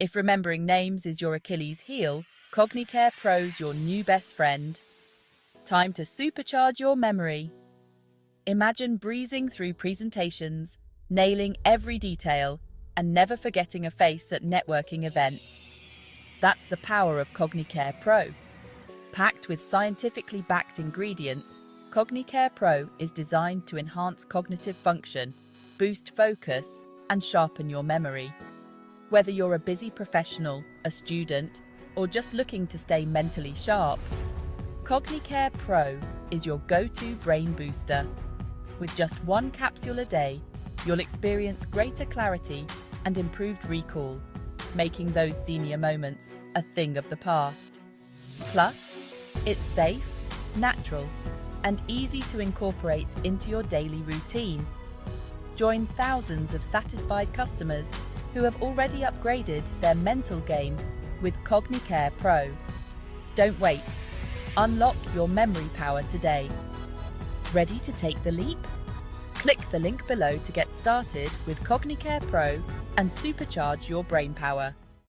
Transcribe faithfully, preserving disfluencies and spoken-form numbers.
If remembering names is your Achilles heel, CogniCare Pro's your new best friend. Time to supercharge your memory. Imagine breezing through presentations, nailing every detail, and never forgetting a face at networking events. That's the power of CogniCare Pro. Packed with scientifically backed ingredients, CogniCare Pro is designed to enhance cognitive function, boost focus, and sharpen your memory. Whether you're a busy professional, a student, or just looking to stay mentally sharp, CogniCare Pro is your go-to brain booster. With just one capsule a day, you'll experience greater clarity and improved recall, making those senior moments a thing of the past. Plus, it's safe, natural, and easy to incorporate into your daily routine. Join thousands of satisfied customers who have already upgraded their mental game with CogniCare Pro. Don't wait. Unlock your memory power today. Ready to take the leap? Click the link below to get started with CogniCare Pro and supercharge your brain power.